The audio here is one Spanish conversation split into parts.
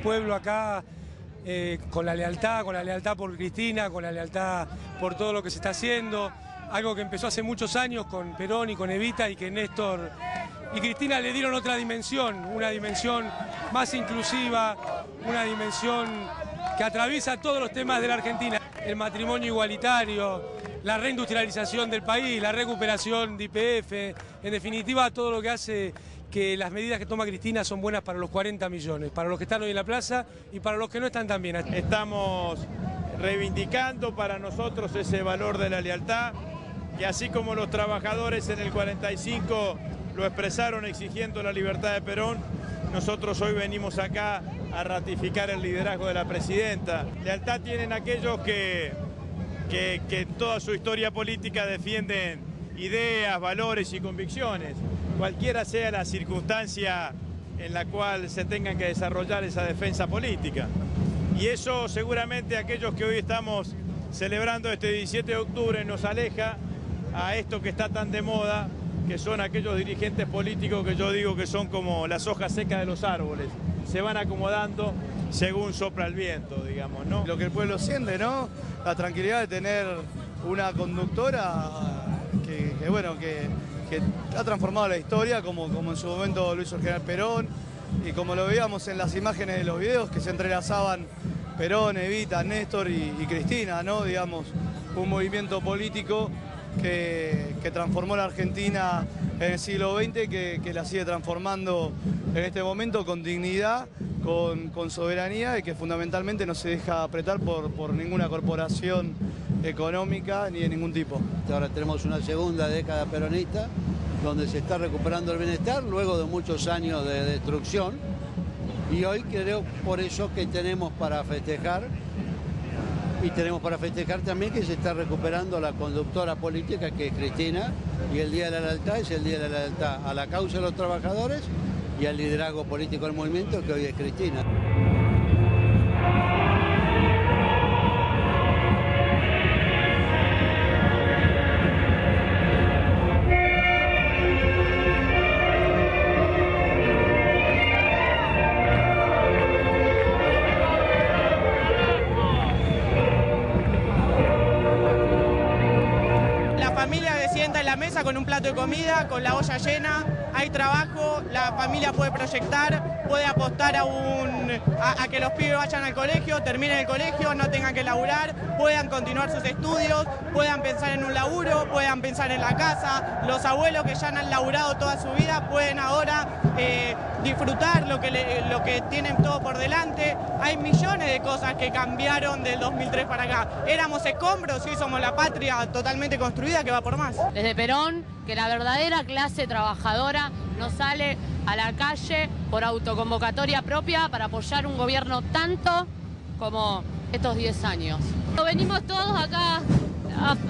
pueblo acá, con la lealtad por Cristina, con la lealtad por todo lo que se está haciendo, algo que empezó hace muchos años con Perón y con Evita y que Néstor y Cristina le dieron otra dimensión, una dimensión más inclusiva, una dimensión que atraviesa todos los temas de la Argentina, el matrimonio igualitario, la reindustrialización del país, la recuperación de YPF, en definitiva todo lo que hace que las medidas que toma Cristina son buenas para los 40 millones, para los que están hoy en la plaza y para los que no están también. Estamos reivindicando para nosotros ese valor de la lealtad, que así como los trabajadores en el 45 lo expresaron exigiendo la libertad de Perón, nosotros hoy venimos acá a ratificar el liderazgo de la presidenta. Lealtad tienen aquellos que en toda su historia política defienden ideas, valores y convicciones, cualquiera sea la circunstancia en la cual se tengan que desarrollar esa defensa política. Y eso seguramente aquellos que hoy estamos celebrando este 17 de octubre nos aleja a esto que está tan de moda, que son aquellos dirigentes políticos que yo digo que son como las hojas secas de los árboles, se van acomodando según sopla el viento, digamos, ¿no? Lo que el pueblo siente, ¿no? La tranquilidad de tener una conductora que ha transformado la historia, como en su momento lo hizo el general Perón, y como lo veíamos en las imágenes de los videos que se entrelazaban Perón, Evita, Néstor y Cristina, ¿no? Digamos, un movimiento político que transformó la Argentina en el siglo XX, que la sigue transformando en este momento con dignidad, con soberanía, y que fundamentalmente no se deja apretar por ninguna corporación económica ni de ningún tipo. Ahora tenemos una segunda década peronista donde se está recuperando el bienestar luego de muchos años de destrucción, y hoy creo por eso que tenemos para festejar, y tenemos para festejar también que se está recuperando la conductora política que es Cristina, y el Día de la Lealtad es el Día de la Lealtad a la causa de los trabajadores y al liderazgo político del movimiento que hoy es Cristina. Sienta en la mesa con un plato de comida, con la olla llena, hay trabajo, la familia puede proyectar, puede apostar a que los pibes vayan al colegio, terminen el colegio, no tengan que laburar, puedan continuar sus estudios, puedan pensar en un laburo, puedan pensar en la casa, los abuelos que ya han laburado toda su vida pueden ahora disfrutar lo que tienen todo por delante. Hay millones de cosas que cambiaron del 2003 para acá. Éramos escombros y hoy somos la patria totalmente construida que va por más. Desde Perón, que la verdadera clase trabajadora no sale a la calle por autoconvocatoria propia para apoyar un gobierno tanto como estos 10 años. Venimos todos acá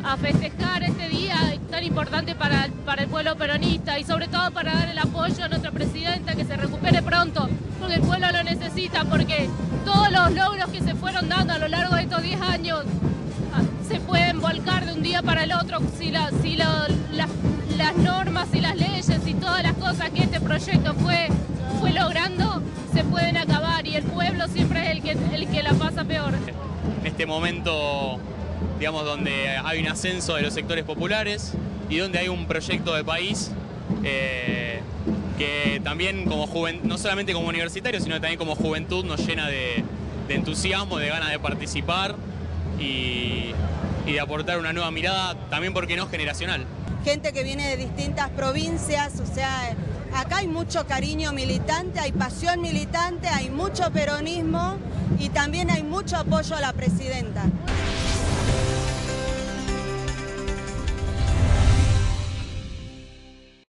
a festejar este día tan importante para el pueblo peronista, y sobre todo para dar el apoyo a nuestra presidenta, que se recupere pronto, porque el pueblo lo necesita, porque todos los logros que se fueron dando a lo largo de estos 10 años se pueden volcar de un día para el otro si las normas y las leyes y todas las cosas que este proyecto fue logrando se pueden acabar, y el pueblo siempre es el que la pasa peor. En este momento, digamos, donde hay un ascenso de los sectores populares y donde hay un proyecto de país que también como juventud, no solamente como universitario, sino también como juventud, nos llena de entusiasmo, de ganas de participar y de aportar una nueva mirada, también porque no es generacional. Gente que viene de distintas provincias, o sea, acá hay mucho cariño militante, hay pasión militante, hay mucho peronismo y también hay mucho apoyo a la presidenta.